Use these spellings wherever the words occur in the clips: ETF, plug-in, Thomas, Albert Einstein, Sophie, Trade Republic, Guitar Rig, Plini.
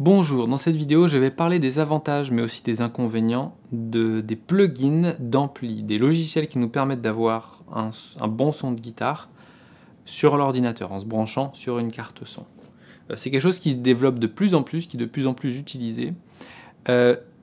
Bonjour, dans cette vidéo je vais parler des avantages mais aussi des inconvénients des plugins d'ampli, des logiciels qui nous permettent d'avoir un bon son de guitare sur l'ordinateur en se branchant sur une carte son. C'est quelque chose qui se développe de plus en plus, qui est de plus en plus utilisé.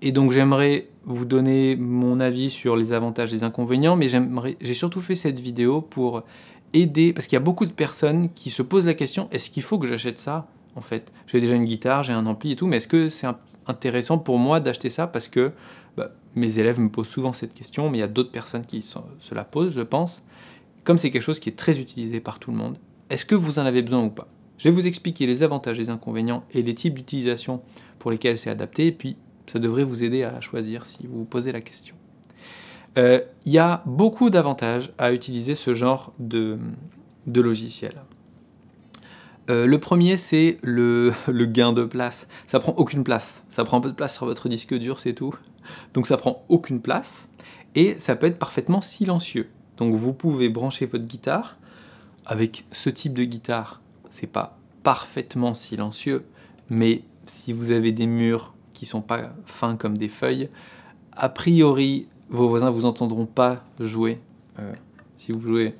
Et donc j'aimerais vous donner mon avis sur les avantages et les inconvénients, mais j'ai surtout fait cette vidéo pour aider, parce qu'il y a beaucoup de personnes qui se posent la question, est-ce qu'il faut que j'achète ça ? En fait, j'ai déjà une guitare, j'ai un ampli et tout, mais est-ce que c'est intéressant pour moi d'acheter ça? Parce que mes élèves me posent souvent cette question, mais il y a d'autres personnes qui se la posent, je pense. Comme c'est quelque chose qui est très utilisé par tout le monde, est-ce que vous en avez besoin ou pas? Je vais vous expliquer les avantages, les inconvénients et les types d'utilisation pour lesquels c'est adapté, et puis ça devrait vous aider à choisir si vous vous posez la question. Il y a beaucoup d'avantages à utiliser ce genre de logiciel. Le premier, c'est le gain de place. Ça prend aucune place. Ça prend un peu de place sur votre disque dur, c'est tout. Donc ça prend aucune place et ça peut être parfaitement silencieux. Donc vous pouvez brancher votre guitare. Avec ce type de guitare, c'est pas parfaitement silencieux, mais si vous avez des murs qui sont pas fins comme des feuilles, a priori, vos voisins vous entendront pas jouer si vous jouez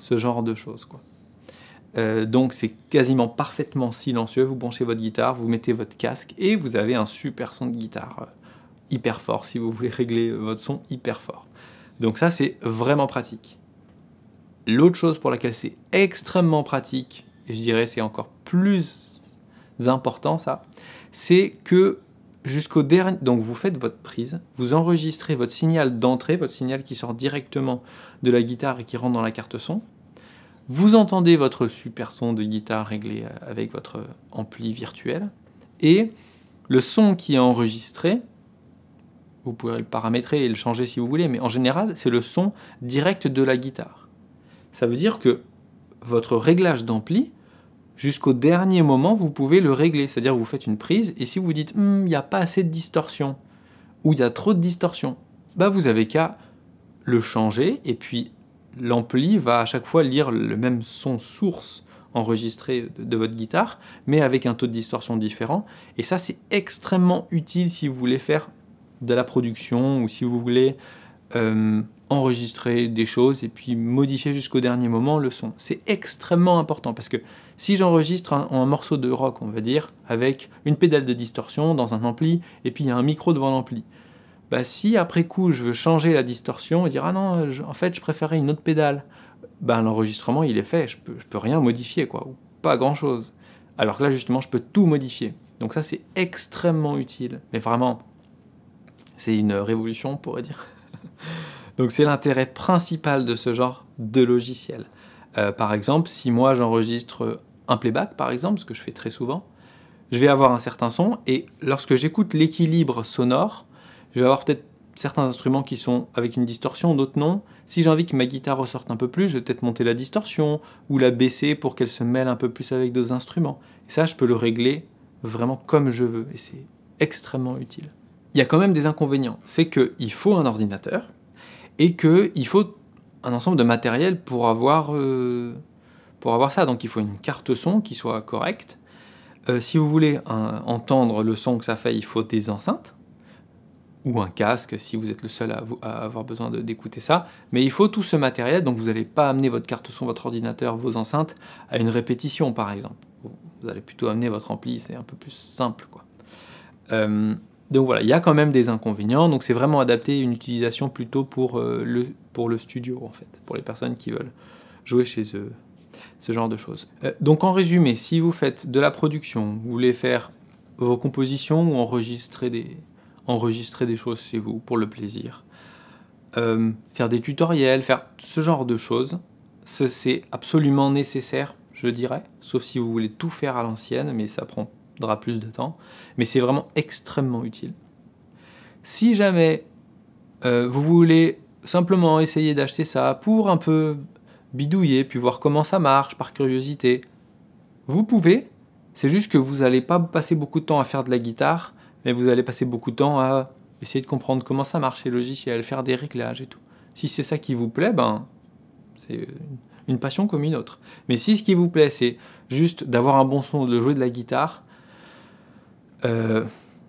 ce genre de choses, quoi. Donc c'est quasiment parfaitement silencieux, vous branchez votre guitare, vous mettez votre casque et vous avez un super son de guitare hyper fort si vous voulez régler votre son hyper fort. Donc ça c'est vraiment pratique. L'autre chose pour laquelle c'est extrêmement pratique, et je dirais c'est encore plus important ça, c'est que jusqu'au dernier... Donc vous faites votre prise, vous enregistrez votre signal d'entrée, votre signal qui sort directement de la guitare et qui rentre dans la carte son. Vous entendez votre super son de guitare réglé avec votre ampli virtuel et le son qui est enregistré, vous pouvez le paramétrer et le changer si vous voulez, mais en général, c'est le son direct de la guitare. Ça veut dire que votre réglage d'ampli, jusqu'au dernier moment, vous pouvez le régler, c'est-à-dire vous faites une prise et si vous dites « il n'y a pas assez de distorsion » ou « il y a trop de distorsion », vous avez qu'à le changer et puis l'ampli va à chaque fois lire le même son source enregistré de votre guitare, mais avec un taux de distorsion différent. Et ça, c'est extrêmement utile si vous voulez faire de la production ou si vous voulez enregistrer des choses et puis modifier jusqu'au dernier moment le son. C'est extrêmement important parce que si j'enregistre un morceau de rock, on va dire, avec une pédale de distorsion dans un ampli et puis il y a un micro devant l'ampli, si après coup je veux changer la distorsion et dire « ah non, en fait je préférais une autre pédale », l'enregistrement il est fait, je peux rien modifier, quoi, ou pas grand chose. Alors que là justement je peux tout modifier. Donc ça c'est extrêmement utile, mais vraiment c'est une révolution on pourrait dire. Donc c'est l'intérêt principal de ce genre de logiciel. Par exemple, si moi j'enregistre un playback par exemple, ce que je fais très souvent, je vais avoir un certain son et lorsque j'écoute l'équilibre sonore, je vais avoir peut-être certains instruments qui sont avec une distorsion, d'autres non. Si j'ai envie que ma guitare ressorte un peu plus, je vais peut-être monter la distorsion ou la baisser pour qu'elle se mêle un peu plus avec d'autres instruments. Et ça, je peux le régler vraiment comme je veux et c'est extrêmement utile. Il y a quand même des inconvénients. C'est qu'il faut un ordinateur et qu'il faut un ensemble de matériel pour avoir ça. Donc il faut une carte son qui soit correcte. Si vous voulez entendre le son que ça fait, il faut des enceintes. Ou un casque si vous êtes le seul à avoir besoin d'écouter ça, mais il faut tout ce matériel, donc vous n'allez pas amener votre carte son, votre ordinateur, vos enceintes à une répétition par exemple. Vous allez plutôt amener votre ampli, c'est un peu plus simple, quoi. Donc voilà, il y a quand même des inconvénients, donc c'est vraiment adapté à une utilisation plutôt pour le studio en fait, pour les personnes qui veulent jouer chez eux, ce genre de choses. Donc en résumé, si vous faites de la production, vous voulez faire vos compositions ou enregistrer des choses chez vous pour le plaisir, faire des tutoriels, faire ce genre de choses, c'est absolument nécessaire, je dirais, sauf si vous voulez tout faire à l'ancienne, mais ça prendra plus de temps, mais c'est vraiment extrêmement utile. Si jamais vous voulez simplement essayer d'acheter ça pour un peu bidouiller, puis voir comment ça marche par curiosité, vous pouvez, c'est juste que vous n'allez pas passer beaucoup de temps à faire de la guitare, mais vous allez passer beaucoup de temps à essayer de comprendre comment ça marche les logiciels, faire des réglages et tout. Si c'est ça qui vous plaît, c'est une passion comme une autre. Mais si ce qui vous plaît, c'est juste d'avoir un bon son, de jouer de la guitare,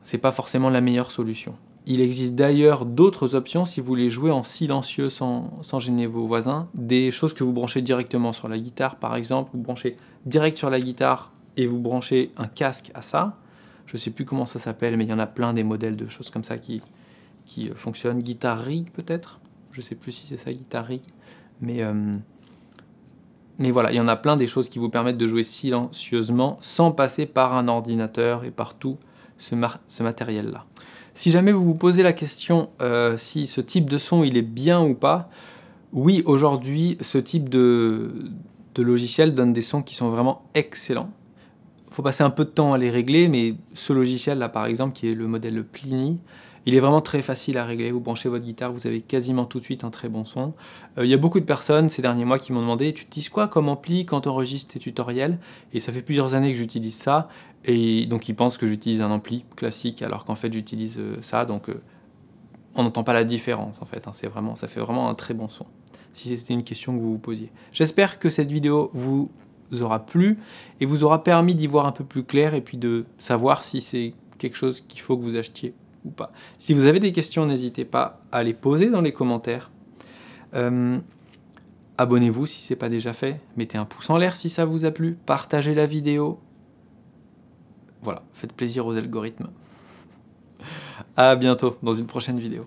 c'est pas forcément la meilleure solution. Il existe d'ailleurs d'autres options si vous voulez jouer en silencieux sans gêner vos voisins. Des choses que vous branchez directement sur la guitare, par exemple, vous branchez direct sur la guitare et vous branchez un casque à ça. Je sais plus comment ça s'appelle, mais il y en a plein des modèles de choses comme ça qui fonctionnent. Guitar Rig peut-être, je sais plus si c'est ça, Guitar Rig, mais voilà, il y en a plein des choses qui vous permettent de jouer silencieusement sans passer par un ordinateur et par tout ce matériel-là. Si jamais vous vous posez la question si ce type de son il est bien ou pas, oui, aujourd'hui, ce type de logiciel donne des sons qui sont vraiment excellents. Il faut passer un peu de temps à les régler, mais ce logiciel-là, par exemple, qui est le modèle Plini, il est vraiment très facile à régler. Vous branchez votre guitare, vous avez quasiment tout de suite un très bon son. Il y a beaucoup de personnes ces derniers mois qui m'ont demandé « Tu utilises quoi comme ampli quand tu enregistres tes tutoriels ?» Et ça fait plusieurs années que j'utilise ça, et donc ils pensent que j'utilise un ampli classique, alors qu'en fait j'utilise ça, donc on n'entend pas la différence en fait, hein, c'est vraiment, ça fait vraiment un très bon son, si c'était une question que vous vous posiez. J'espère que cette vidéo vous aura plu, et vous aura permis d'y voir un peu plus clair, et puis de savoir si c'est quelque chose qu'il faut que vous achetiez ou pas. Si vous avez des questions, n'hésitez pas à les poser dans les commentaires. Abonnez-vous si ce n'est pas déjà fait, mettez un pouce en l'air si ça vous a plu, partagez la vidéo. Voilà, faites plaisir aux algorithmes. À bientôt dans une prochaine vidéo.